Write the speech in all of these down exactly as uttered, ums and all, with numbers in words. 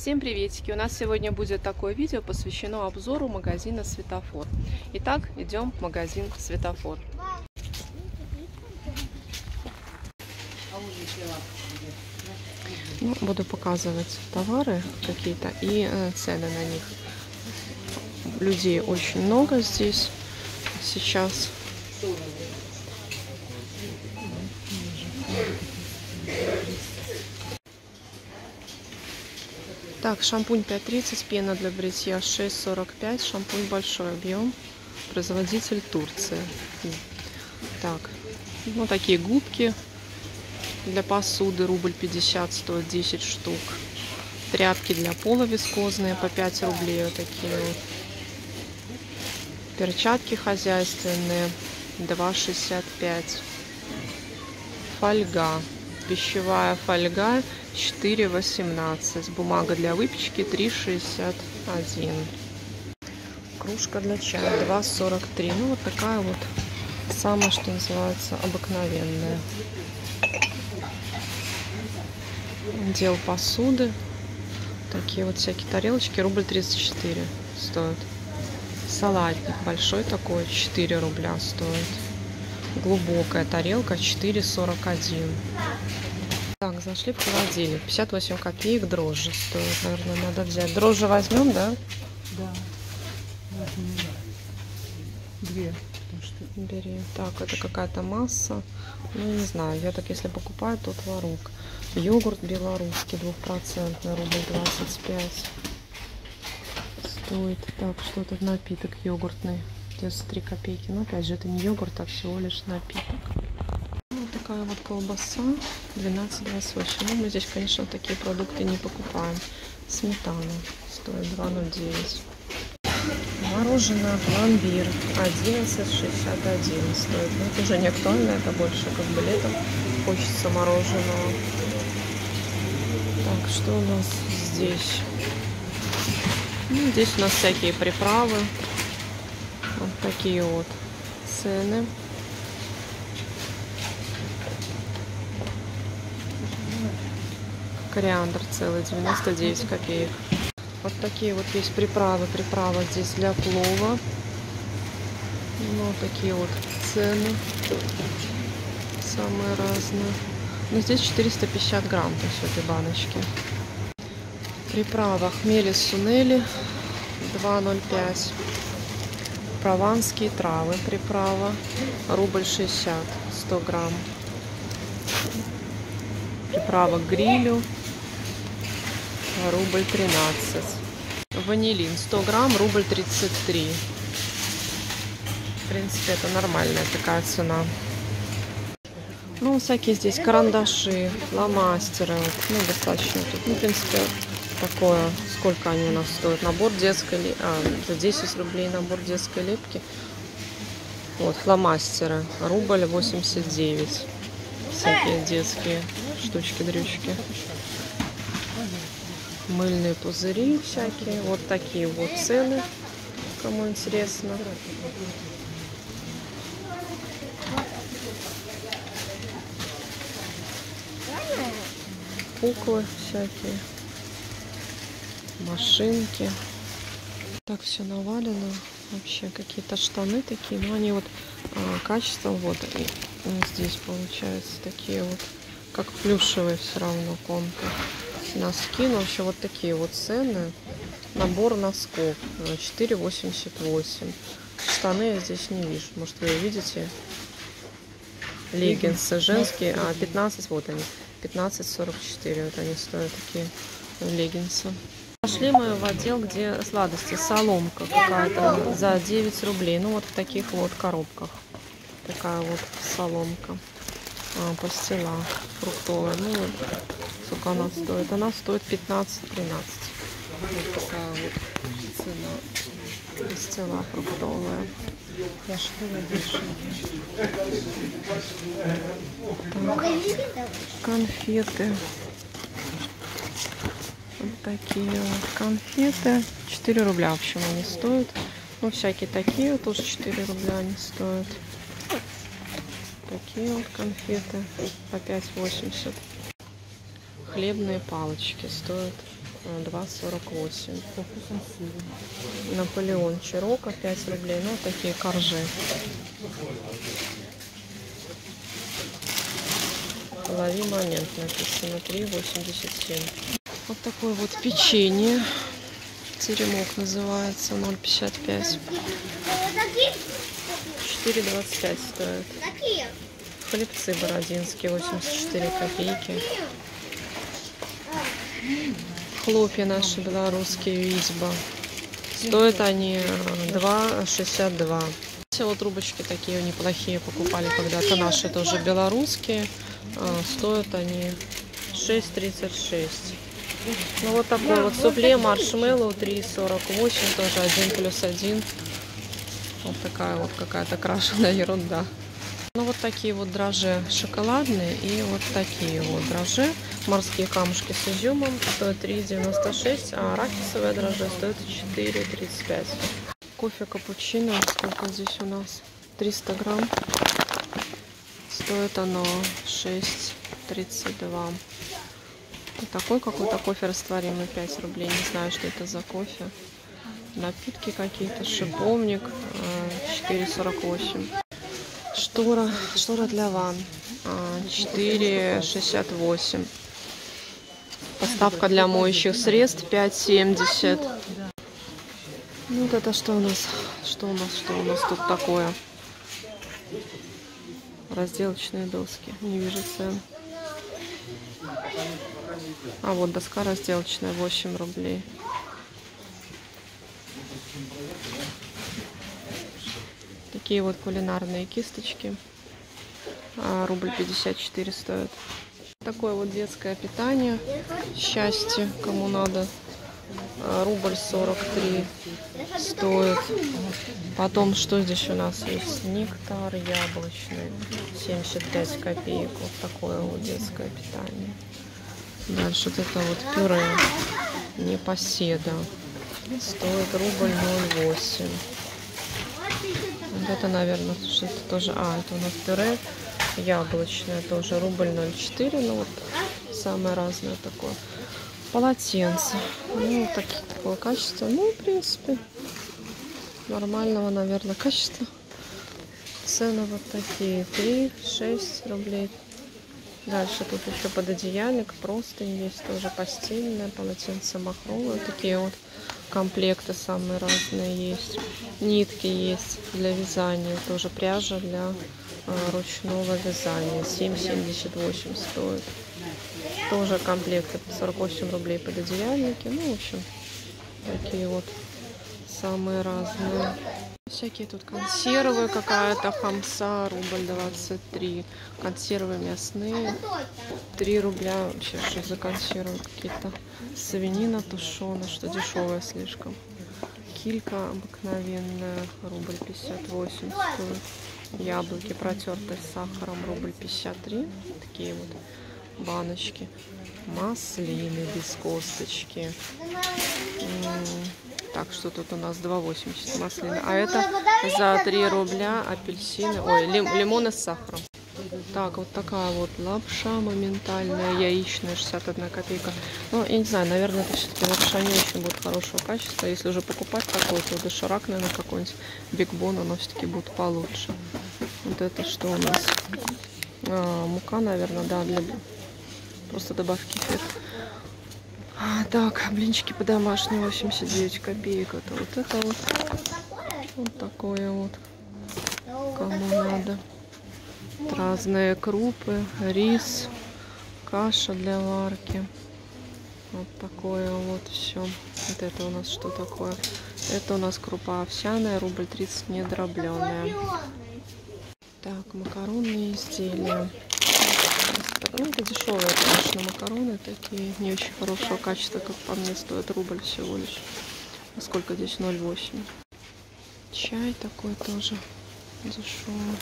Всем приветики! У нас сегодня будет такое видео, посвящено обзору магазина «Светофор». Итак, идем в магазин «Светофор». Ну, буду показывать товары какие-то и э, цены на них. Людей очень много здесь сейчас. Так, шампунь пять тридцать, пена для бритья шесть сорок пять, шампунь большой объем, производитель Турция. Так, ну такие губки для посуды, рубль пятьдесят стоит десять штук. Тряпки для пола вискозные по пять рублей, вот такие. Перчатки хозяйственные два шестьдесят пять. Фольга. Пищевая фольга четыре восемнадцать, бумага для выпечки три шестьдесят один, кружка для чая два сорок три. Ну вот такая вот, самая, что называется, обыкновенная. Отдел посуды, такие вот всякие тарелочки, рубль тридцать четыре стоит. Салатник большой такой, четыре рубля стоит. Глубокая тарелка четыре сорок один. Так, зашли в холодильник. пятьдесят восемь копеек дрожжи стоит. Наверное, надо взять. Дрожжи возьмем, да? Да. Две. Бери. Так, это какая-то масса. Ну, не знаю. Я так, если покупаю, то творог. Йогурт белорусский, двухпроцентный, рубль двадцать пять стоит. Так, что тут напиток йогуртный. девяносто три копейки. Но, опять же, это не йогурт, а всего лишь напиток. Такая вот колбаса двенадцать двадцать восемь. Ну, мы здесь, конечно, такие продукты не покупаем. Сметана стоит два ноль девять. Мороженое пломбир одиннадцать шестьдесят один стоит. Ну, это уже не актуально, это больше как бы летом хочется мороженого. Так, что у нас здесь? Ну, здесь у нас всякие приправы. Вот такие вот цены. Кориандр целый девяносто девять копеек. Вот такие вот есть приправы. Приправа здесь для плова. Ну, такие вот цены. Самые разные. Но здесь четыреста пятьдесят грамм, то есть этой баночки. Приправа хмели-сунели два ноль пять. Прованские травы. Приправа рубль шестьдесят, сто грамм. Приправа к грилю рубль тринадцать. Ванилин сто грамм рубль тридцать три. В принципе, это нормальная такая цена. Ну, всякие здесь карандаши, фломастеры. Ну, достаточно тут. Ну, в принципе, такое. Сколько они у нас стоят? Набор детской лепки. А, за десять рублей набор детской лепки. Вот, фломастеры. рубль восемьдесят девять. Всякие детские штучки-дрючки. Мыльные пузыри всякие. Вот такие вот цены, кому интересно. Куклы всякие. Машинки. Так все навалено. Вообще какие-то штаны такие. Но они вот а, качеством вот и здесь получаются такие вот, как плюшевые все равно комнаты. Носки, но вообще вот такие вот цены. Набор носков четыре восемьдесят восемь. Штаны я здесь не вижу, может вы видите. Леггинсы женские, а пятнадцать, вот они, пятнадцать сорок четыре, вот они стоят такие леггинсы. Пошли мы в отдел, где сладости, соломка какая-то за девять рублей. Ну вот в таких вот коробках. Такая вот соломка. А, пастила фруктовая. Ну, сколько она стоит? Она стоит пятнадцать тринадцать. Вот такая вот цена. Пастила фруктовая. Я школа дешевле. Конфеты. Вот такие вот конфеты. четыре рубля, в общем, они стоят. Ну, всякие такие тоже четыре рубля они стоят. Такие вот конфеты по пять восемьдесят. Хлебные палочки стоят два сорок восемь. Наполеон Чирока пять рублей. Ну, такие коржи. Лови момент написано. три восемьдесят семь. Вот такое вот печенье. Теремок называется. ноль пятьдесят пять. четыре двадцать пять стоит. Хлебцы бородинские. восемьдесят четыре копейки. Хлопья наши белорусские, визба. Стоят они два шестьдесят два. Все вот трубочки такие неплохие покупали когда-то наши, тоже белорусские. Стоят они шесть тридцать шесть. Ну вот такой вот супле маршмеллоу три сорок восемь, тоже один плюс один. Вот такая вот какая-то крашеная ерунда. Ну вот такие вот дрожжи шоколадные и вот такие вот дрожжи. Морские камушки с изюмом стоят три девяносто шесть, а арахисовые дрожжи стоят четыре тридцать пять. Кофе капучино, сколько здесь у нас? триста грамм. Стоит оно шесть тридцать два. Вот такой какой-то кофе растворимый, пять рублей. Не знаю, что это за кофе. Напитки какие-то, шиповник четыре сорок восемь. Штора, штора для ванн четыре шестьдесят восемь. Поставка для моющих средств пять семьдесят. Ну вот это что у нас? Что у нас? Что у нас тут такое? Разделочные доски. Не вижу цен. А вот доска разделочная восемь рублей. Такие вот кулинарные кисточки. Рубль пятьдесят четыре стоит. Такое вот детское питание. Счастье, кому надо. Рубль сорок три стоит. Потом, что здесь у нас есть? Нектар яблочный. семьдесят пять копеек. Вот такое вот детское питание. Дальше вот это вот пюре непоседа. Стоит рубль ноль восемь. Вот это, наверное, что-то тоже... А, это у нас пюре яблочное, тоже рубль ноль четыре. Ну вот самое разное такое. Полотенце. Ну, так, такое качество. Ну, в принципе, нормального, наверное, качества. Цены вот такие. три шесть рублей. Дальше тут еще пододеяльник, простынь есть, тоже постельное, полотенце махровое. Такие вот комплекты самые разные есть. Нитки есть для вязания, тоже пряжа для э, ручного вязания. семь семьдесят восемь стоит. Тоже комплекты по сорок восемь рублей пододеяльники. Ну, в общем, такие вот самые разные. Всякие тут консервы, какая-то хамса, рубль двадцать три. Консервы мясные, три рубля. Вообще, что за консервы какие-то? Свинина тушеная, что дешевая слишком. Килька обыкновенная, рубль пятьдесят восемь стоит. Яблоки протертые с сахаром, рубль пятьдесят три. Такие вот баночки. Маслины без косточки. Так, что тут у нас два восемьдесят маслины. А это за три рубля апельсины. Ой, лим, лимоны с сахаром. Так, вот такая вот лапша моментальная, яичная, шестьдесят одна копейка. Ну, я не знаю, наверное, это все-таки лапша не очень будет хорошего качества. Если уже покупать такой, то доширак, наверное, какой-нибудь бигбон, оно все-таки будет получше. Вот это что у нас? А, мука, наверное, да, для... просто добавки кефир. Так, блинчики по-домашнему восемьдесят девять копеек. Это вот это вот. Вот такое вот. Кому надо. Разные крупы, рис, каша для варки. Вот такое вот все. Вот это у нас что такое? Это у нас крупа овсяная, рубль тридцать недробленная. Так, макаронные изделия. Ну, это дешевые, конечно, макароны такие, не очень хорошего качества, как по мне, стоит рубль всего лишь. А сколько здесь? ноль восемь. Чай такой тоже дешевый.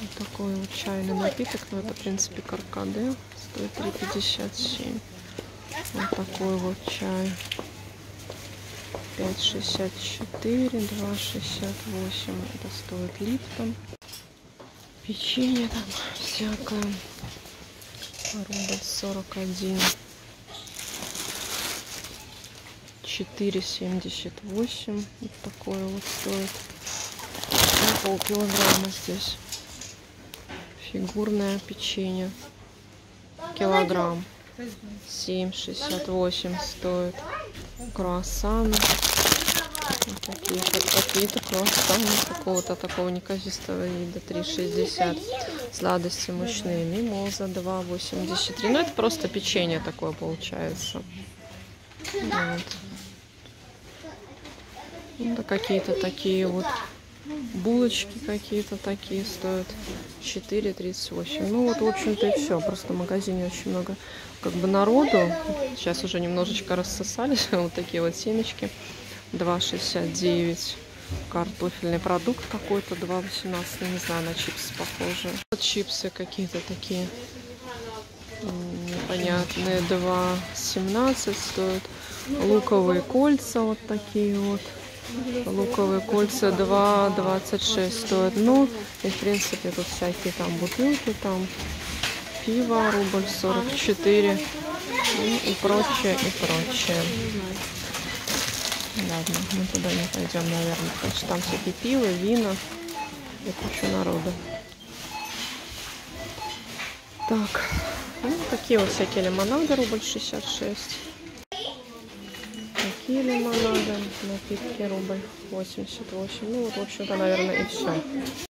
Вот такой вот чайный напиток, но это, в принципе, каркаде, стоит три пятьдесят семь. Вот такой вот чай. пять шестьдесят четыре, два шестьдесят восемь. Это стоит Липтон. Печенье там всякое. Рубль сорок один. четыре семьдесят восемь. Вот такое вот стоит. И полкилограмма здесь. Фигурное печенье. Килограмм. семь шестьдесят восемь стоит. Круассаны. Вот такие какие-то круассаны какого-то такого неказистого вида. три шестьдесят. Сладости мучные. Мимоза два восемьдесят три. Ну это просто печенье такое получается. Вот. Это какие-то такие вот булочки какие-то такие стоят четыре тридцать восемь. Ну вот, в общем-то, и все. Просто в магазине очень много как бы народу. Сейчас уже немножечко рассосались. Вот такие вот семечки два шестьдесят девять. Картофельный продукт какой-то два восемнадцать. Не знаю, на чипсы похоже. Вот чипсы какие-то такие непонятные два семнадцать стоят. Луковые кольца вот такие вот. Луковые кольца два двадцать шесть стоят. Ну, и в принципе тут всякие там бутылки, там пиво, рубль сорок четыре и, и прочее, и прочее. Ладно, мы туда не пойдем, наверное, потому что там всякие пиво, вина и куча народа. Так, ну, такие вот всякие лимонады, рубль шестьдесят шесть. И лимонады, напитки рубль восемьдесят восемь. Ну вот, в общем-то, наверное, и все.